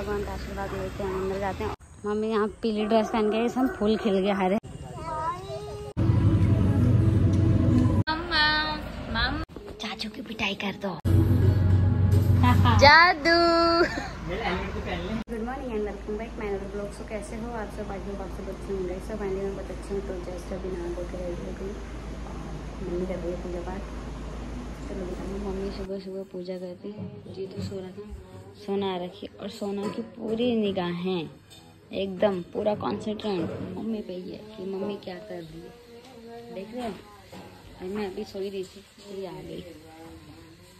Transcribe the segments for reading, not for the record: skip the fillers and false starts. भगवान का आशीर्वाद लेते हैं अंदर जाते हैं। मम्मी यहाँ पीली ड्रेस पहन के हम फूल खिल गए हरे। चाचू की पिटाई कर दो जादू। Good morning and welcome back my another vlog. So कैसे हो आप सब? आज बहुत से बच्चे होंगे, सब आंटी में बहुत अच्छे हैं। तो जस्ट अभी नहा धो के रेडी हो गई, मम्मी कर रही है पूजा पाठ। चलो मम्मी सुबह सुबह पूजा करती है। जीतू सो रहा था, सोना रखी और सोना की पूरी निगाहें एकदम पूरा कॉन्सेंट्रेट मम्मी पे ही है कि मम्मी क्या कर रही है, देख रहे हो। और मैं अभी सोई रही थी पूरी आ गई।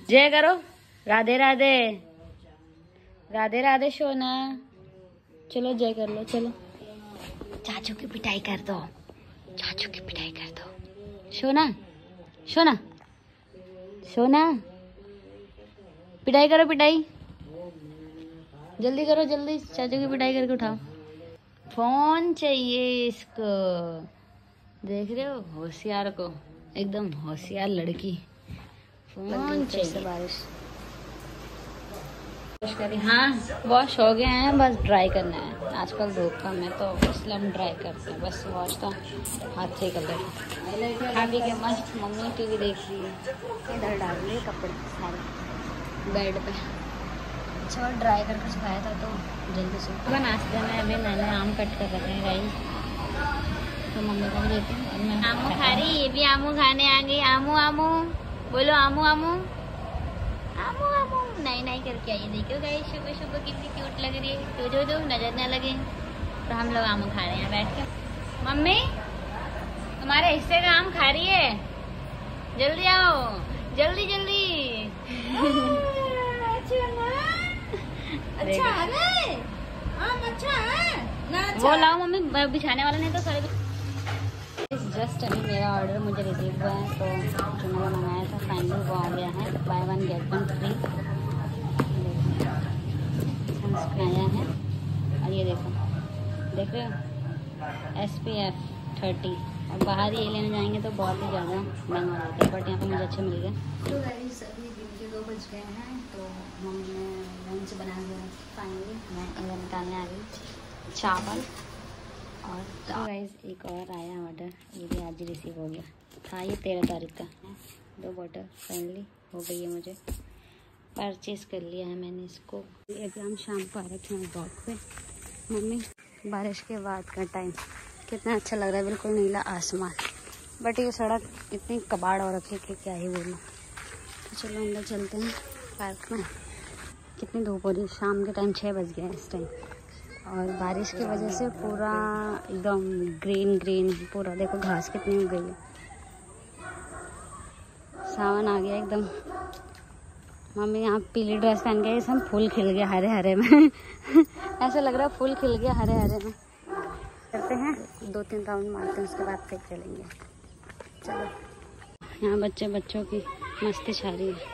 जय करो, राधे राधे राधे राधे सोना। चलो जय कर लो। चलो चाचू की पिटाई कर दो, चाचू की पिटाई कर दो। सोना सोना सोना पिटाई करो, पिटाई जल्दी करो, जल्दी चाचू की पिटाई करके उठाओ। फोन चाहिए इसको, देख रहे हो होशियार को, एकदम होशियार लड़की। फोन चाहिए। बारिश करी, हाँ वॉश हो गए हैं, बस ड्राई करना है। आजकल धूप कम है तो इसलिए हम ड्राई करते हैं, बस वॉश तो हाथ से कर लेते हैं। अभी के मस्त मम्मी टीवी देख रही है, इधर डाल रही है कपड़े सारे बेड पे। अच्छा और ड्राई करके सुखाया था तो जल्दी सुख। नाश्ते में अभी मैंने आम कट कर रखे हैं राइस, तो मम्मी को भी देती हूँ। आमू खा रही, ये भी आमू खाने आ गई। आमू आमू बोलो, आमू आमू आमू आमू नहीं नहीं करके आइए। देखो गाइस सुबह सुबह कितनी क्यूट लग रही है, तो जो दो नजर ना लगे। तो हम लोग आम खा रहे हैं बैठ के। मम्मी तुम्हारे हिस्से का आम खा रही है, जल्दी आओ जल्दी जल्दी। अच्छा है आम, अच्छा है ना? वो लाओ मम्मी, बिछाने वाला नहीं तो सारे। जस्ट अभी मेरा ऑर्डर मुझे रिसीव हुआ है, तो जो मैंने मंगाया था फाइनली वो आ गया है। Buy one get one free आया है। और ये देखो, देख रहे हो SPF 30। और बाहर ये लेने जाएंगे तो बहुत ही ज़्यादा महंगा होता है, बट यहाँ पे मुझे अच्छे मिल गए। तो गाइस अभी दिन के 2 बज गए हैं, तो हमने लंच बना लिया फाइनली। मैं अंदर निकालने आ गई चावल। और तो गाइस एक और आया ऑर्डर, ये भी आज रिसीव हो गया था। ये 13 तारीख का 2 बॉटल फाइनली हो गई है, मुझे परचेज़ कर लिया है मैंने इसको। अभी हम शाम को आ रहे थे वॉक पे। मम्मी बारिश के बाद का टाइम कितना अच्छा लग रहा है, बिल्कुल नीला आसमान। बट ये सड़क इतनी कबाड़ हो रखी है कि क्या ही बोलूँ। तो चलो अंदर चलते हैं पार्क में। कितनी धूप हो रही है, शाम के टाइम 6 बज गए इस टाइम। और बारिश की वजह से पूरा एकदम ग्रीन ग्रीन, पूरा देखो घास कितनी उग गई है। सावन आ गया एकदम। मम्मी यहाँ पीली ड्रेस पहन के हम फूल खिल गया हरे हरे में ऐसा लग रहा है फूल खिल गया हरे हरे में। करते हैं 2-3 राउंड मारते हैं, उसके बाद फिर चलेंगे। चलो यहाँ बच्चे बच्चों की मस्ती छा रही है।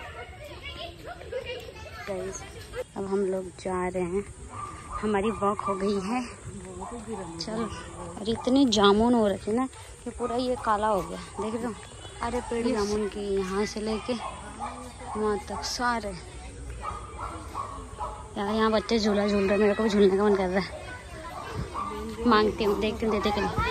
अब हम लोग जा रहे हैं, हमारी वॉक हो गई है। चलो, और इतनी जामुन हो रखी ना कि पूरा ये काला हो गया, देख रहे हो। अरे पेड़ जामुन की यहाँ से लेके वहाँ तक सारे। यार यहाँ बच्चे झूला झूल रहे, मेरे को भी झूलने का मन कर रहा है। मांगती हूँ, देखती हूँ देते कि भगवान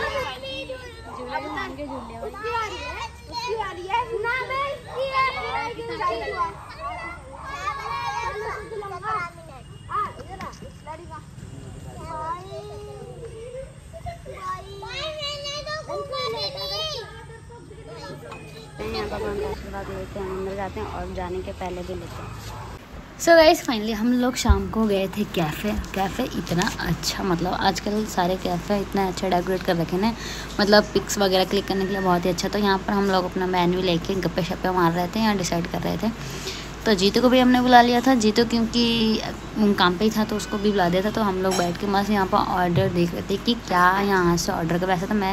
का आशीर्वाद लेते हैं, अंदर जाते हैं और जाने के पहले भी लेते हैं। सो गाइस फाइनली हम लोग शाम को गए थे कैफ़े। कैफ़े इतना अच्छा, मतलब आजकल सारे कैफ़े इतना अच्छा डेकोरेट कर रखे ना, मतलब पिक्स वगैरह क्लिक करने के लिए बहुत ही अच्छा। तो यहाँ पर हम लोग अपना मेन्यू लेके गप्पे शप्पे मार रहे थे, यहाँ डिसाइड कर रहे थे। तो जीतू को भी हमने बुला लिया था, जीतू क्योंकि काम पे ही था तो उसको भी बुला दिया था। तो हम लोग बैठ के मस्त यहाँ पर ऑर्डर देख रहे थे कि क्या यहाँ से ऑर्डर कर। वैसे तो मैं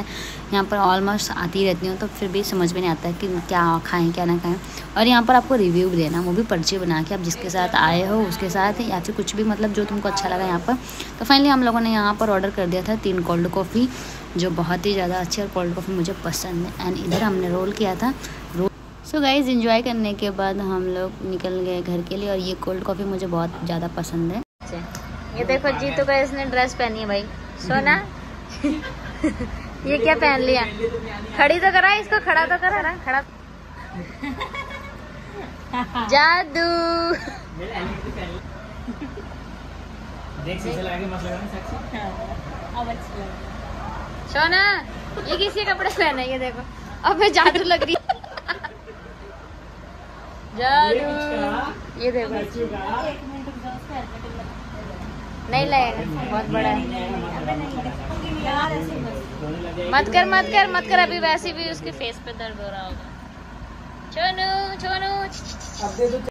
यहाँ पर ऑलमोस्ट आती रहती हूँ, तो फिर भी समझ में नहीं आता है कि क्या खाएं क्या ना खाएं। और यहाँ पर आपको रिव्यू देना, वो भी पर्ची बना के, आप जिसके साथ आए हो उसके साथ, या फिर कुछ भी, मतलब जो तुमको अच्छा लगा यहाँ पर। तो फाइनली हम लोगों ने यहाँ पर ऑर्डर कर दिया था 3 कोल्ड कॉफ़ी, जो बहुत ही ज़्यादा अच्छी, और कोल्ड कॉफ़ी मुझे पसंद है। एंड इधर हमने रोल किया था। सो गाइज़ इन्जॉय करने के बाद हम लोग निकल गए घर के लिए। और ये कोल्ड कॉफ़ी मुझे बहुत ज़्यादा पसंद है। ये ये देखो जीतू का इसने ड्रेस पहनी है भाई सोना। ये क्या पहन लिया? खड़ी तो करा इसको, खड़ा तो करा ना, खड़ा जादू। देख से लगा के मत लगाना। अब अच्छी लग रही सोना। ये किसी कपड़े पहने, ये देखो अब मैं जादू लग रही। जादू ये देखो नहीं लगेगा, बहुत बड़ा है। मत कर मत कर मत कर, अभी वैसे भी उसके फेस पे दर्द हो रहा होगा। छोनू छोनू।